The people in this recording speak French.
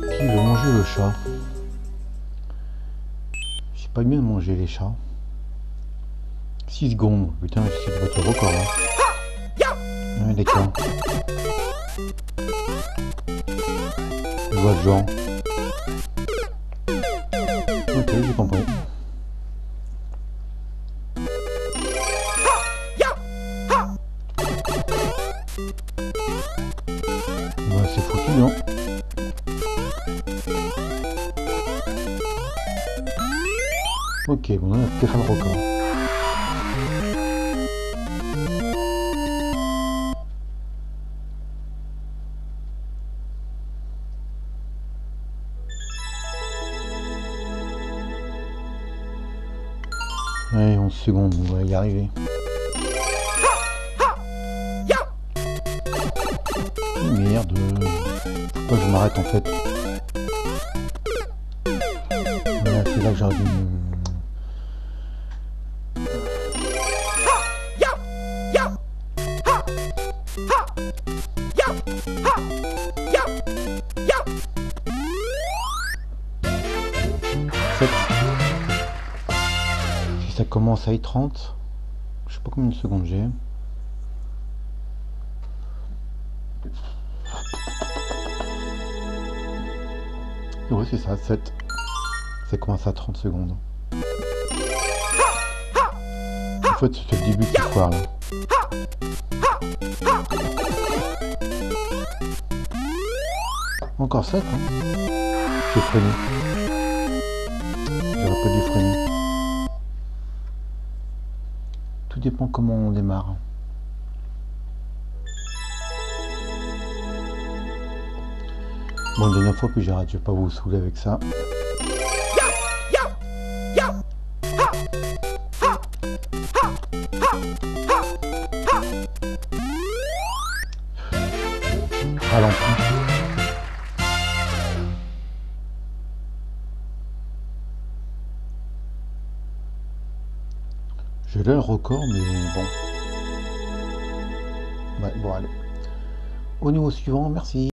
Qui veut manger le chat? C'est pas bien de manger les chats. 6 secondes, putain, c'est le votre record. Hein. Ouais, d'accord. Je vois le genre. Ok, j'ai compris. Bah, c'est foutu, non? Ok, bon, on a peut-être un record. Allez, 11 secondes, on va y arriver. Merde, faut pas que je m'arrête en fait. Voilà, c'est là que j'aurais dû... Ça commence à être 30, je sais pas combien de secondes j'ai. Oui, c'est ça, 7. Ça commence à 30 secondes. En fait, c'est le début de l'histoire là. Encore 7, hein. J'ai freiné. J'aurais pas dû freiner. Tout dépend comment on démarre. Bon, dernière fois que j'arrête, je vais pas vous saouler avec ça. Ralentis. J'ai là le record, mais bon. Ouais, bon, allez. Au niveau suivant, merci.